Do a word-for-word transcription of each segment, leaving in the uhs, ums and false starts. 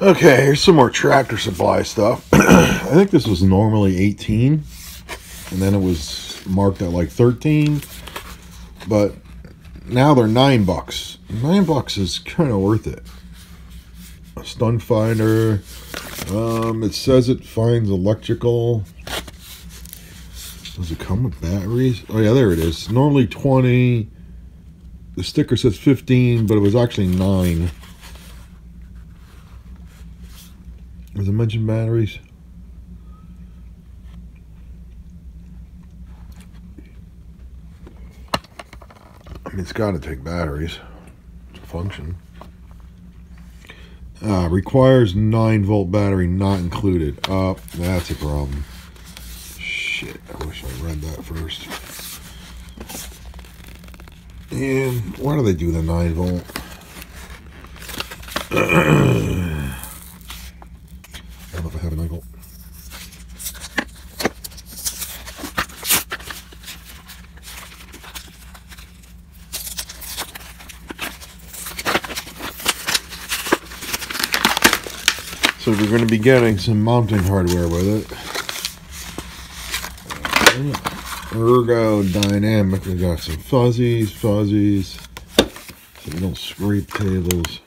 Okay, here's some more Tractor Supply stuff. I think this was normally eighteen, and then it was marked at like thirteen, but now they're nine bucks. Nine bucks is kind of worth it. A stun finder. Um, it says it finds electrical. Does it come with batteries? Oh yeah, there it is. Normally twenty. The sticker says fifteen, but it was actually nine. Does it mention batteries? I mean, it's got to take batteries to function. Uh, requires nine volt battery not included. Oh, that's a problem. Shit, I wish I read that first. And why do they do the nine volt? So we're going to be getting some mounting hardware with it. Ergodynamic. We got some fuzzies, fuzzies, so you don't scrape tables.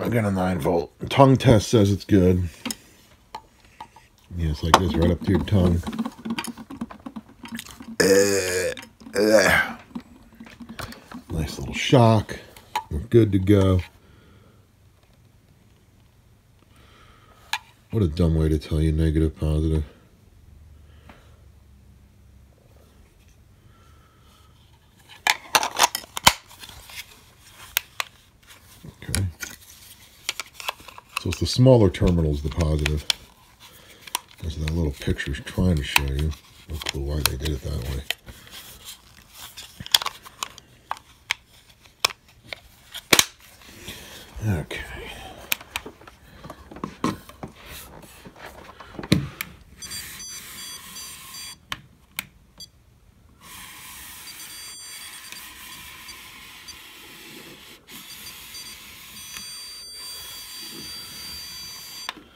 I got a nine volt. Tongue test says it's good. Yeah, it's like this, right up to your tongue. Uh, uh. Nice little shock. We're good to go. What a dumb way to tell you negative, positive. So it's the smaller terminals, the positive. There's that little picture trying to show you. No clue why they did it that way. Okay.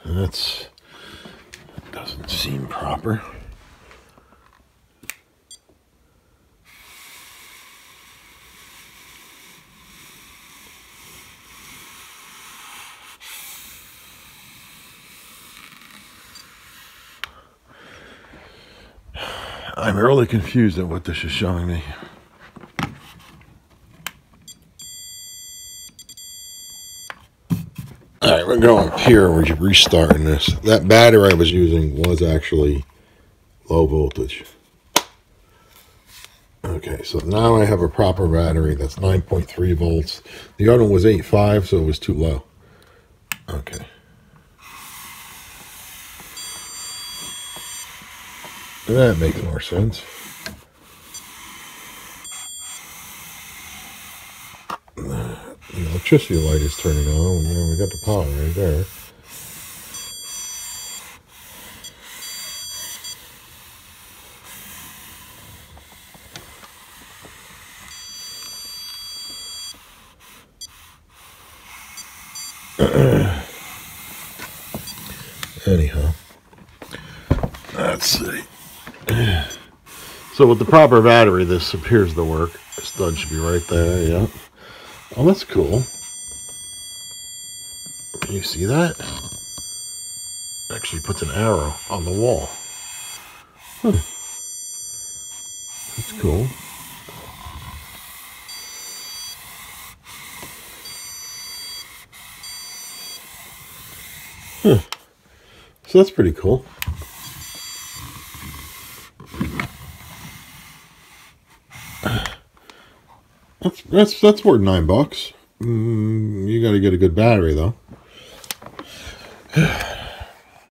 That's doesn't seem proper. I'm really confused at what this is showing me. Alright, we're going here. We're restarting this. That battery I was using was actually low voltage. Okay, so now I have a proper battery that's nine point three volts. The other one was eight point five, so it was too low. Okay. That makes more sense. The electricity light is turning on, and then we got the power right there. Anyhow, let's see. So with the proper battery, this appears to work. This stud should be right there, yeah. Oh, that's cool. Can you see that? It actually puts an arrow on the wall. Huh. That's cool. Huh. So that's pretty cool. That's, that's, that's worth nine bucks. Mm, you got to get a good battery, though.